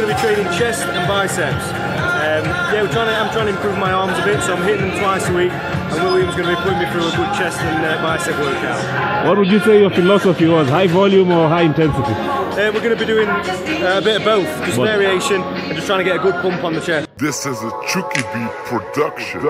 going to be training chest and biceps. Yeah, I'm trying to improve my arms a bit, so I'm hitting them twice a week, and William's going to be putting me through a good chest and bicep workout. What would you say your philosophy was, high volume or high intensity? We're going to be doing a bit of both, just variation, and just trying to get a good pump on the chest. This is a Chucky Beat production.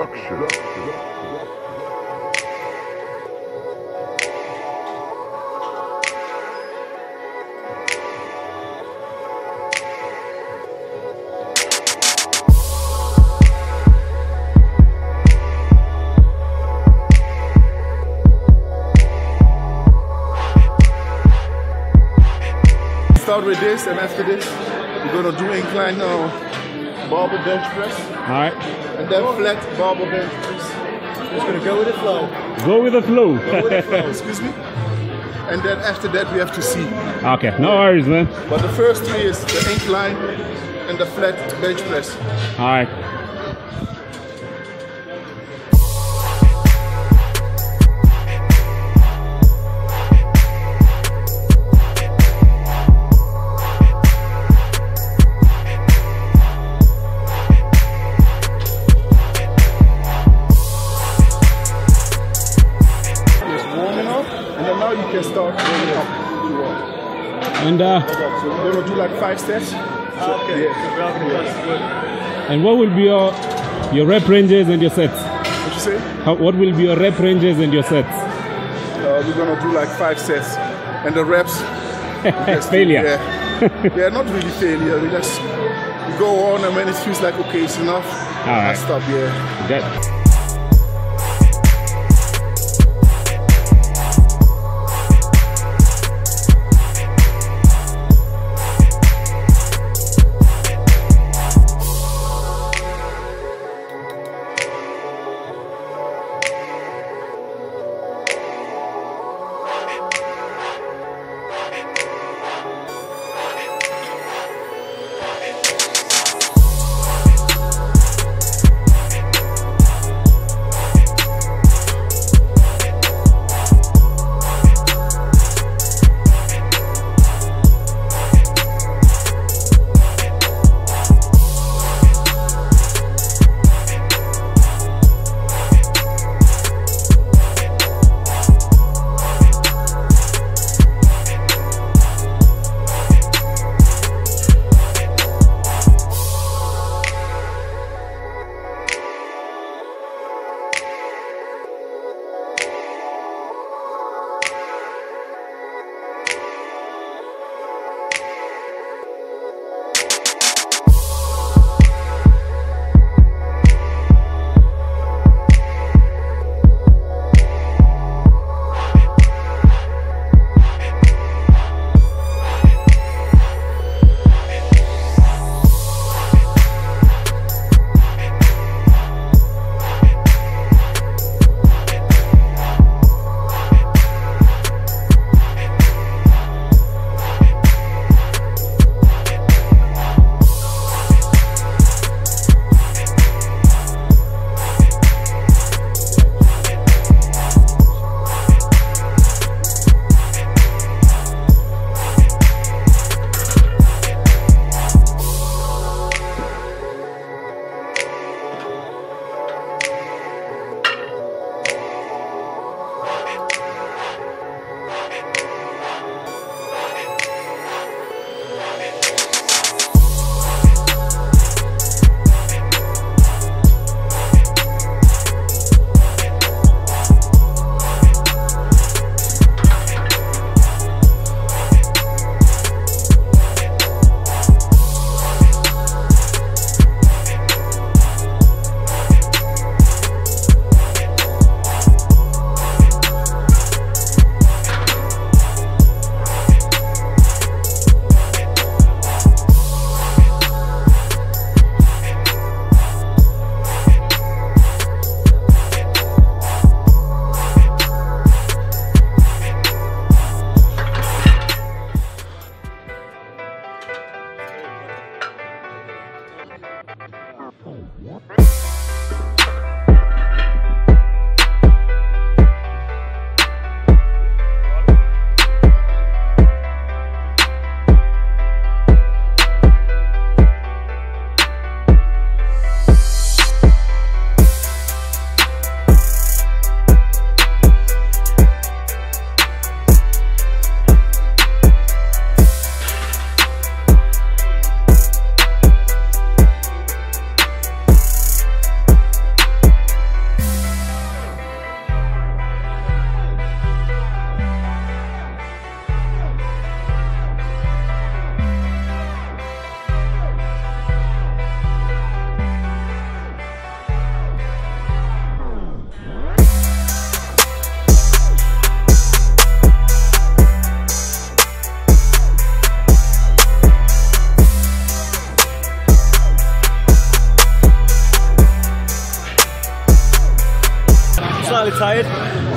Start with this, and after this, we're gonna do incline barbell bench press. Alright. And then flat barbell bench press. Just gonna go with the flow. Go with the flow. Go with the flow, excuse me. And then after that, we have to see. Okay, no worries, man. But the first three is the incline and the flat bench press. Alright. And we're gonna do like 5 steps. Oh, okay. Yeah. And what will be your rep ranges and your sets? What you say? What will be your rep ranges and your sets? We're gonna do like 5 sets, and the reps. Failure. Yeah. Yeah, not really failure. We just go on, and when it feels like okay, it's enough, I stop. Yeah. Okay. tired.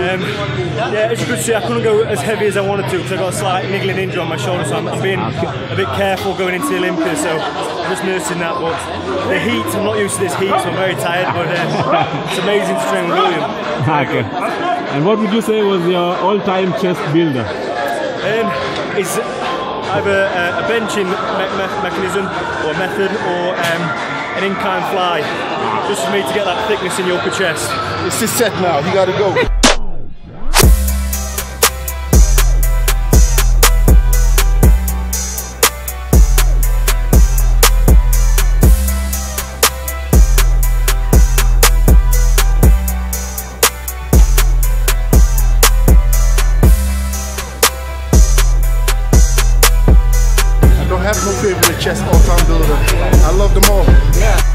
Yeah, it's a good shoot. I couldn't go as heavy as I wanted to because I got a slight niggling injury on my shoulder, so I'm being a bit careful going into Olympia, so I'm just nursing that. But the heat, I'm not used to this heat, so I'm very tired, but it's amazing to train with William. Okay. And what would you say was your all-time chest builder? I have a benching mechanism or method, or an in-kind fly, just for me to get that thickness in your upper chest. It's his set now, you gotta go. I have no favorite chest all-time builder. I love them all. Yeah.